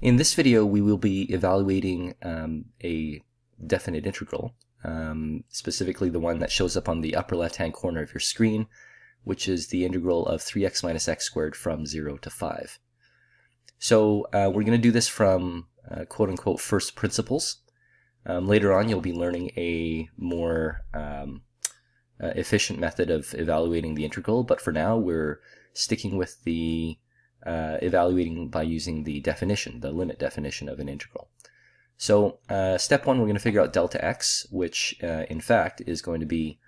In this video, we will be evaluating a definite integral, specifically the one that shows up on the upper left-hand corner of your screen, which is the integral of 3x minus x squared from 0 to 5. So we're going to do this from quote-unquote first principles. Later on, you'll be learning a more efficient method of evaluating the integral, but for now, we're sticking with the evaluating by using the definition, the limit definition of an integral. So step one, we're going to figure out delta x, which in fact is going to be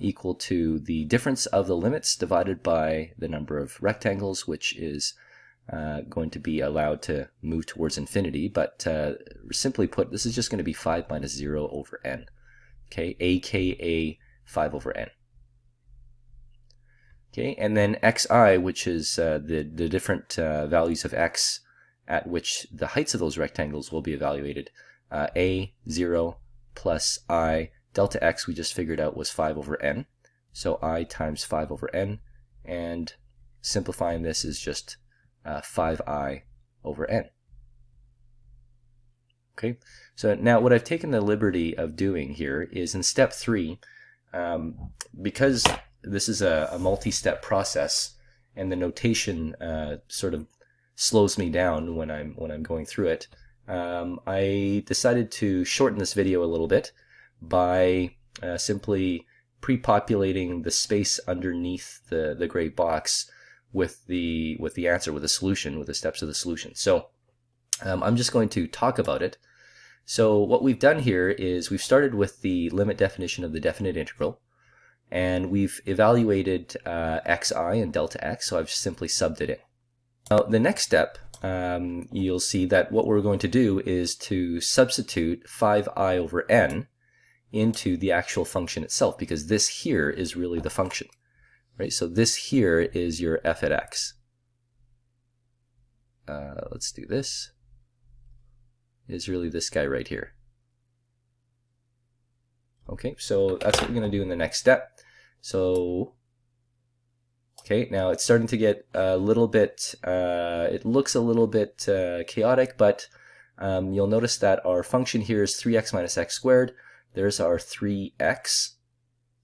equal to the difference of the limits divided by the number of rectangles, which is going to be allowed to move towards infinity. But simply put, this is just going to be 5 minus 0 over n, okay, aka 5 over n. Okay, and then xi, which is the different values of x at which the heights of those rectangles will be evaluated. A, 0, plus I, delta x we just figured out was 5 over n. So I times 5 over n, and simplifying this is just 5i over n. Okay, so now what I've taken the liberty of doing here is in step 3, because this is a multi-step process, and the notation sort of slows me down when I'm going through it. I decided to shorten this video a little bit by simply pre-populating the space underneath the gray box with the answer, with the solution, with the steps of the solution. So I'm just going to talk about it. So what we've done here is we've started with the limit definition of the definite integral, and we've evaluated xi and delta x, so I've simply subbed it in. Now, the next step, you'll see that what we're going to do is to substitute 5i over n into the actual function itself, because this here is really the function, right? So this here is your f at x. Let's do this. It's really this guy right here. Okay, so that's what we're going to do in the next step. So, okay, now it's starting to get a little bit, it looks a little bit chaotic, but you'll notice that our function here is 3x minus x squared. There's our 3x,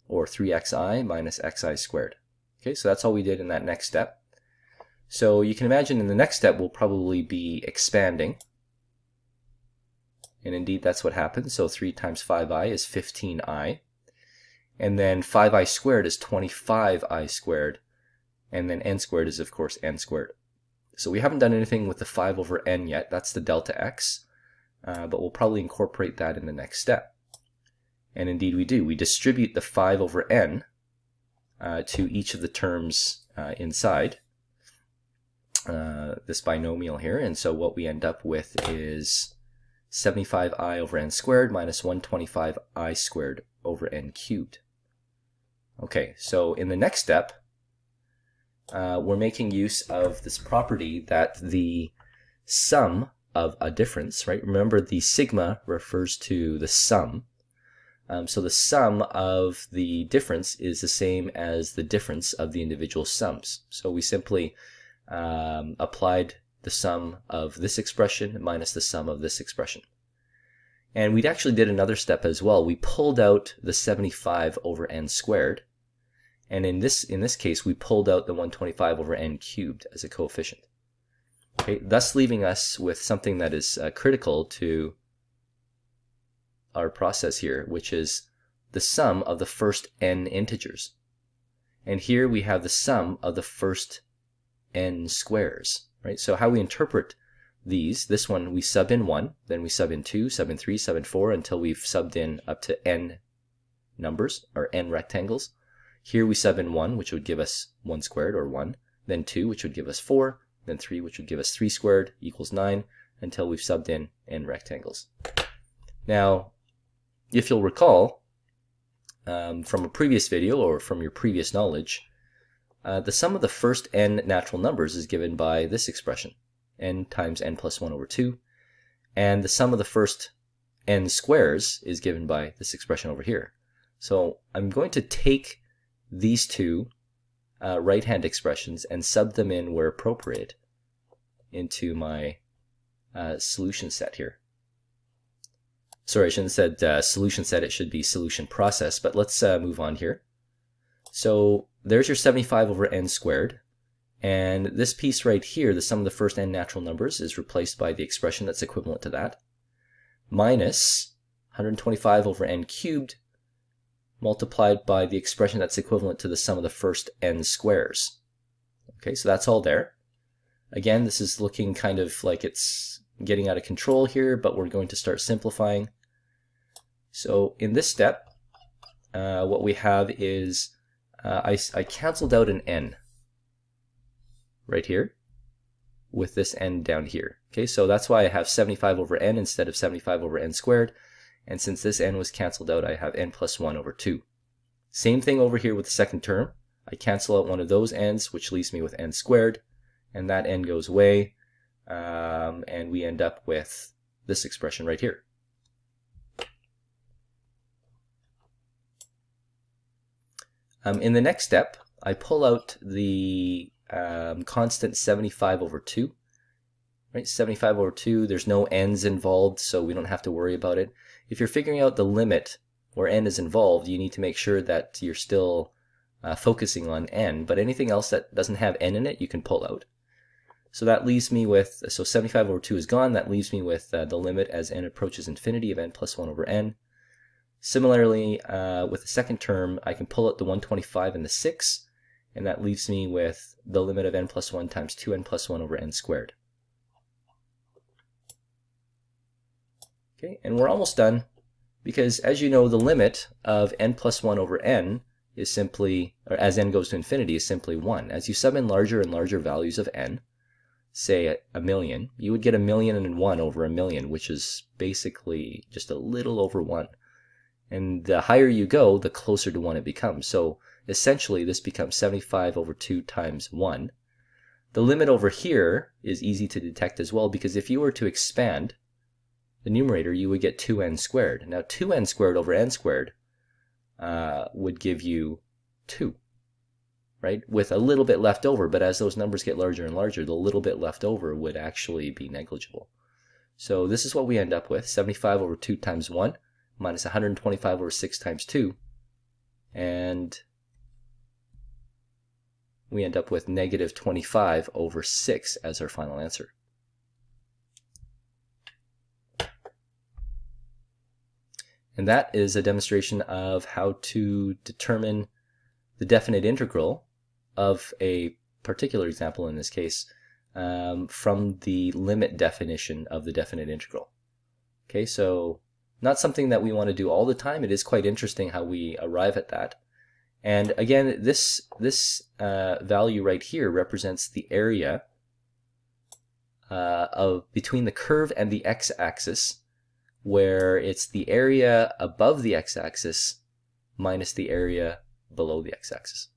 or 3xi minus xi squared. Okay, so that's all we did in that next step. So you can imagine in the next step we'll probably be expanding. And indeed, that's what happens. So 3 times 5i is 15i. And then 5i squared is 25i squared. And then n squared is, of course, n squared. So we haven't done anything with the 5 over n yet. That's the delta x. But we'll probably incorporate that in the next step. And indeed, we do. We distribute the 5 over n to each of the terms inside this binomial here. And so what we end up with is 75i over n squared minus 125i squared over n cubed. Okay, so in the next step, we're making use of this property that the sum of a difference, right? Remember, the sigma refers to the sum. So the sum of the difference is the same as the difference of the individual sums. So we simply applied the sum of this expression minus the sum of this expression. And we actually did another step as well. We pulled out the 75 over n squared, and in this case we pulled out the 125 over n cubed as a coefficient. Okay, thus leaving us with something that is critical to our process here, which is the sum of the first n integers. And here we have the sum of the first n squares. Right? So how we interpret these, this one we sub in 1, then we sub in 2, sub in 3, sub in 4, until we've subbed in up to n numbers, or n rectangles. Here we sub in 1, which would give us 1 squared, or 1, then 2, which would give us 4, then 3, which would give us 3 squared, equals 9, until we've subbed in n rectangles. Now, if you'll recall, from a previous video, or from your previous knowledge, the sum of the first n natural numbers is given by this expression, n times n plus 1 over 2. And the sum of the first n squares is given by this expression over here. So I'm going to take these two right-hand expressions and sub them in where appropriate into my solution set here. Sorry, I shouldn't have said solution set, it should be solution process, but let's move on here. So there's your 75 over n squared. And this piece right here, the sum of the first n natural numbers, is replaced by the expression that's equivalent to that, minus 125 over n cubed, multiplied by the expression that's equivalent to the sum of the first n squares. Okay, so that's all there. Again, this is looking kind of like it's getting out of control here, but we're going to start simplifying. So in this step, what we have is I canceled out an n right here with this n down here. Okay, so that's why I have 75 over n instead of 75 over n squared. And since this n was canceled out, I have n plus 1 over 2. Same thing over here with the second term. I cancel out one of those n's, which leaves me with n squared, and that n goes away, and we end up with this expression right here. In the next step, I pull out the constant 75 over 2. Right, 75 over 2, there's no n's involved, so we don't have to worry about it. If you're figuring out the limit where n is involved, you need to make sure that you're still focusing on n, but anything else that doesn't have n in it, you can pull out. So that leaves me with, so 75 over 2 is gone, that leaves me with the limit as n approaches infinity of n plus 1 over n. Similarly, with the second term, I can pull out the 125 and the 6, and that leaves me with the limit of n plus 1 times 2n plus 1 over n squared. Okay, and we're almost done, because as you know, the limit of n plus 1 over n is simply, or as n goes to infinity, is simply 1. As you sub in larger and larger values of n, say 1,000,000, you would get 1,000,001 over 1,000,000, which is basically just a little over 1. And the higher you go, the closer to 1 it becomes. So essentially, this becomes 75 over 2 times 1. The limit over here is easy to detect as well, because if you were to expand the numerator, you would get 2n squared. Now 2n squared over n squared would give you 2, right? With a little bit left over, but as those numbers get larger and larger, the little bit left over would actually be negligible. So this is what we end up with, 75 over 2 times 1 minus 125 over 6 times 2, and we end up with negative 25 over 6 as our final answer. And that is a demonstration of how to determine the definite integral of a particular example, in this case, from the limit definition of the definite integral. Okay, so not something that we want to do all the time. It is quite interesting how we arrive at that. And again, this value right here represents the area of between the curve and the x-axis, where it's the area above the x-axis minus the area below the x-axis.